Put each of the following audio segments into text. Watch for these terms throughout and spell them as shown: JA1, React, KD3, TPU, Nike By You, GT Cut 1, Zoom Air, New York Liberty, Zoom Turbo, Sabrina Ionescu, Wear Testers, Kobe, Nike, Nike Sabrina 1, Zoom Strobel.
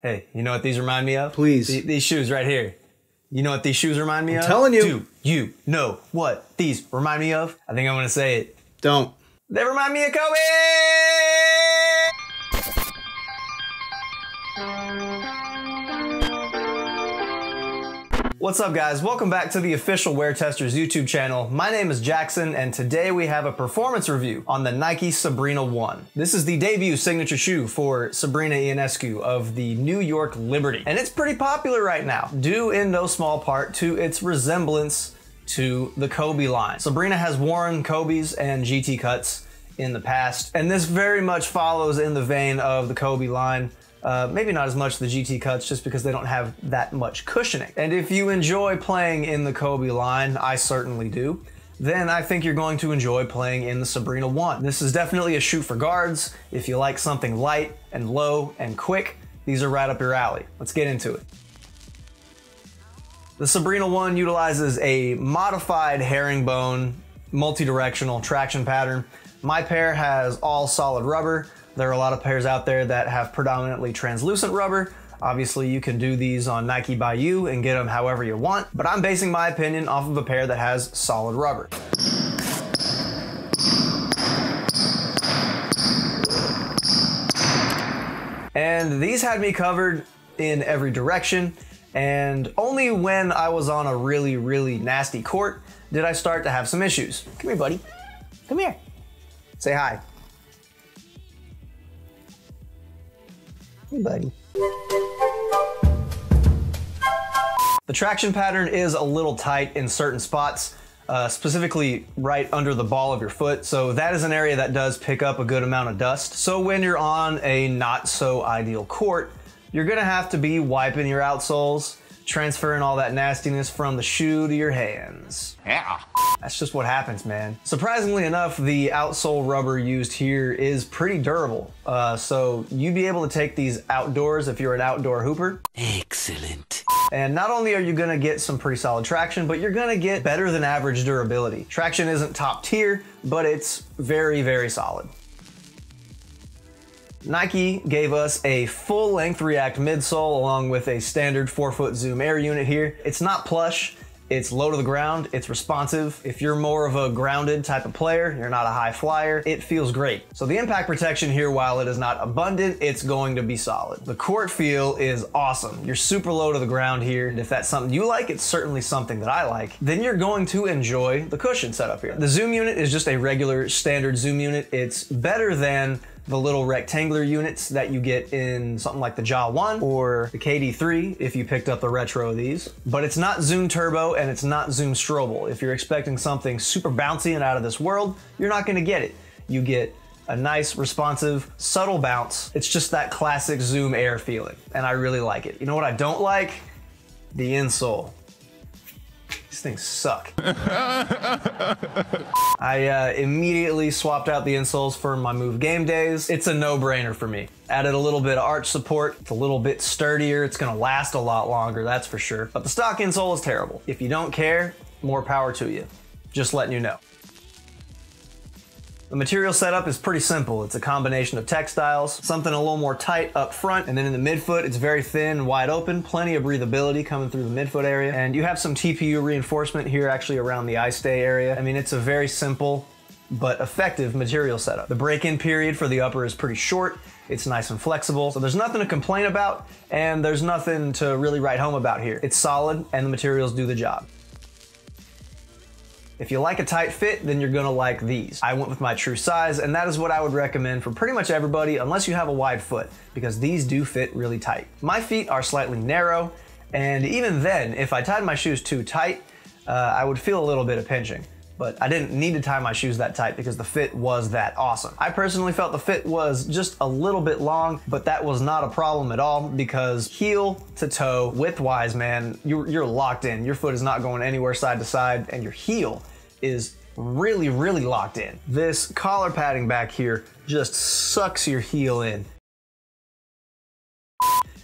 Hey, you know what these remind me of? Please. These shoes right here. You know what these shoes remind me of? I'm telling you. Do you know what these remind me of? I think I'm going to say it. Don't. They remind me of Kobe! What's up, guys? Welcome back to the official Wear Testers YouTube channel. My name is Jackson, and today we have a performance review on the Nike Sabrina 1. This is the debut signature shoe for Sabrina Ionescu of the New York Liberty, and it's pretty popular right now, due in no small part to its resemblance to the Kobe line. Sabrina has worn Kobe's and GT Cuts in the past, and this very much follows in the vein of the Kobe line. Maybe not as much the GT Cuts, just because they don't have that much cushioning. And if you enjoy playing in the Kobe line, I certainly do, then I think you're going to enjoy playing in the Sabrina 1. This is definitely a shoe for guards. If you like something light and low and quick, these are right up your alley. Let's get into it. The Sabrina 1 utilizes a modified herringbone, multi-directional traction pattern. My pair has all solid rubber. There are a lot of pairs out there that have predominantly translucent rubber. Obviously, you can do these on Nike By You and get them however you want, but I'm basing my opinion off of a pair that has solid rubber. And these had me covered in every direction. And only when I was on a really, really nasty court did I start to have some issues. Come here, buddy. Come here. Say hi. Hey, buddy. The traction pattern is a little tight in certain spots, specifically right under the ball of your foot. So that is an area that does pick up a good amount of dust. So when you're on a not so ideal court, you're gonna have to be wiping your outsoles, transferring all that nastiness from the shoe to your hands. Yeah. That's just what happens, man. Surprisingly enough, the outsole rubber used here is pretty durable. So you'd be able to take these outdoors if you're an outdoor hooper. Excellent. And not only are you gonna get some pretty solid traction, but you're gonna get better than average durability. Traction isn't top tier, but it's very, very solid. Nike gave us a full-length React midsole along with a standard 4-foot Zoom Air unit here. It's not plush, it's low to the ground, it's responsive. If you're more of a grounded type of player, you're not a high flyer, it feels great. So the impact protection here, while it is not abundant, it's going to be solid. The court feel is awesome. You're super low to the ground here, and if that's something you like, it's certainly something that I like, then you're going to enjoy the cushion setup here. The Zoom unit is just a regular standard Zoom unit. It's better than the little rectangular units that you get in something like the JA1 or the KD3 if you picked up the retro of these. But it's not Zoom Turbo and it's not Zoom Strobel. If you're expecting something super bouncy and out of this world, you're not gonna get it. You get a nice, responsive, subtle bounce. It's just that classic Zoom Air feeling, and I really like it. You know what I don't like? The insole. These things suck. I immediately swapped out the insoles for my Move Game Days. It's a no-brainer for me. Added a little bit of arch support. It's a little bit sturdier. It's gonna last a lot longer, that's for sure. But the stock insole is terrible. If you don't care, more power to you. Just letting you know. The material setup is pretty simple. It's a combination of textiles, something a little more tight up front, and then in the midfoot, it's very thin, wide open, plenty of breathability coming through the midfoot area. And you have some TPU reinforcement here actually around the eye stay area. I mean, it's a very simple but effective material setup. The break-in period for the upper is pretty short. It's nice and flexible, so there's nothing to complain about, and there's nothing to really write home about here. It's solid, and the materials do the job. If you like a tight fit, then you're gonna like these. I went with my true size, and that is what I would recommend for pretty much everybody, unless you have a wide foot, because these do fit really tight. My feet are slightly narrow, and even then, if I tied my shoes too tight, I would feel a little bit of pinching. But I didn't need to tie my shoes that tight because the fit was that awesome. I personally felt the fit was just a little bit long, but that was not a problem at all because heel to toe, width-wise, man, you're locked in. Your foot is not going anywhere side to side, and your heel is really, really locked in. This collar padding back here just sucks your heel in.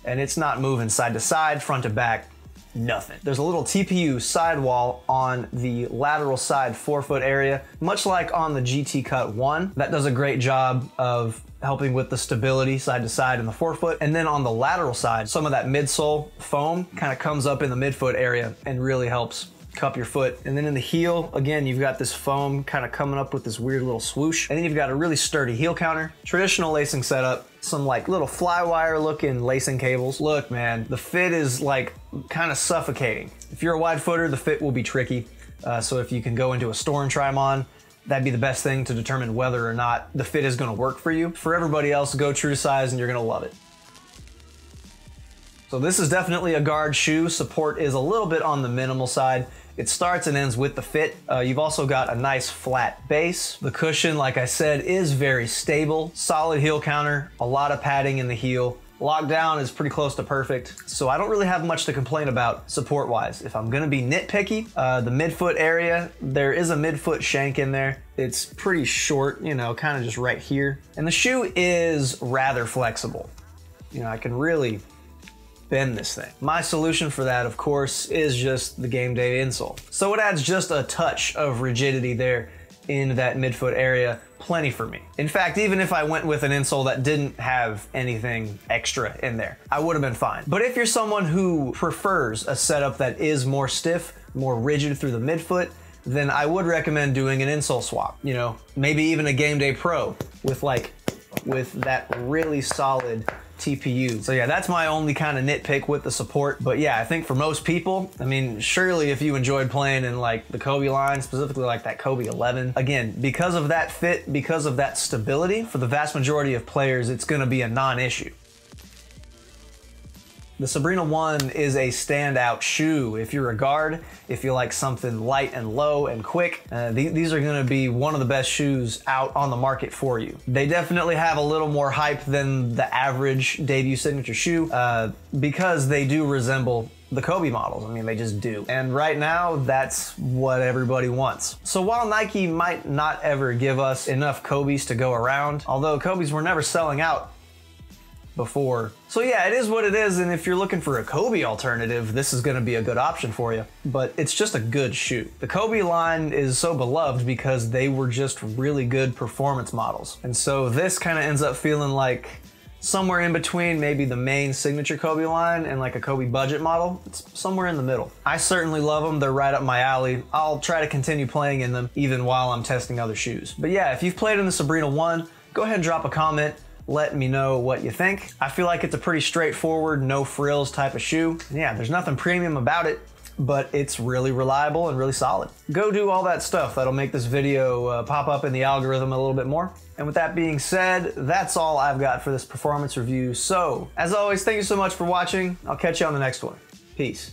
And it's not moving side to side, front to back, nothing. There's a little TPU sidewall on the lateral side forefoot area, much like on the GT Cut 1. That does a great job of helping with the stability side to side in the forefoot. And then on the lateral side, some of that midsole foam kind of comes up in the midfoot area and really helps cup your foot. And then in the heel, again, you've got this foam kind of coming up with this weird little swoosh. And then you've got a really sturdy heel counter. Traditional lacing setup, some like little fly wire looking lacing cables. Look, man, the fit is like kind of suffocating. If you're a wide footer, the fit will be tricky. So if you can go into a store and try them on, that'd be the best thing to determine whether or not the fit is gonna work for you. For everybody else, go true to size and you're gonna love it. So this is definitely a guard shoe. Support is a little bit on the minimal side. It starts and ends with the fit. You've also got a nice flat base. The cushion, like I said, is very stable. Solid heel counter, a lot of padding in the heel. Lockdown is pretty close to perfect, so I don't really have much to complain about support-wise. If I'm gonna be nitpicky, the midfoot area, there is a midfoot shank in there. It's pretty short, you know, kind of just right here. And the shoe is rather flexible. You know, I can really bend this thing. My solution for that, of course, is just the game day insole. So it adds just a touch of rigidity there in that midfoot area. Plenty for me. In fact, even if I went with an insole that didn't have anything extra in there, I would have been fine. But if you're someone who prefers a setup that is more stiff, more rigid through the midfoot, then I would recommend doing an insole swap. You know, maybe even a Game Day Pro with that really solid TPU. So yeah, that's my only kind of nitpick with the support. But yeah, I think for most people, I mean, surely if you enjoyed playing in like the Kobe line, specifically like that Kobe 11, again, because of that fit, because of that stability, for the vast majority of players, it's gonna be a non-issue. The Sabrina 1 is a standout shoe. If you're a guard, if you like something light and low and quick, these are gonna be one of the best shoes out on the market for you. They definitely have a little more hype than the average debut signature shoe because they do resemble the Kobe models. I mean, they just do. And right now, that's what everybody wants. So while Nike might not ever give us enough Kobes to go around, although Kobes were never selling out before. So yeah, it is what it is, and if you're looking for a Kobe alternative, this is gonna be a good option for you, but it's just a good shoe. The Kobe line is so beloved because they were just really good performance models. And so this kind of ends up feeling like somewhere in between maybe the main signature Kobe line and like a Kobe budget model. It's somewhere in the middle. I certainly love them. They're right up my alley. I'll try to continue playing in them even while I'm testing other shoes. But yeah, if you've played in the Sabrina 1, go ahead and drop a comment. Let me know what you think. I feel like it's a pretty straightforward, no frills type of shoe. Yeah, there's nothing premium about it, but it's really reliable and really solid. Go do all that stuff. That'll make this video pop up in the algorithm a little bit more. And with that being said, that's all I've got for this performance review. So, as always, thank you so much for watching. I'll catch you on the next one. Peace.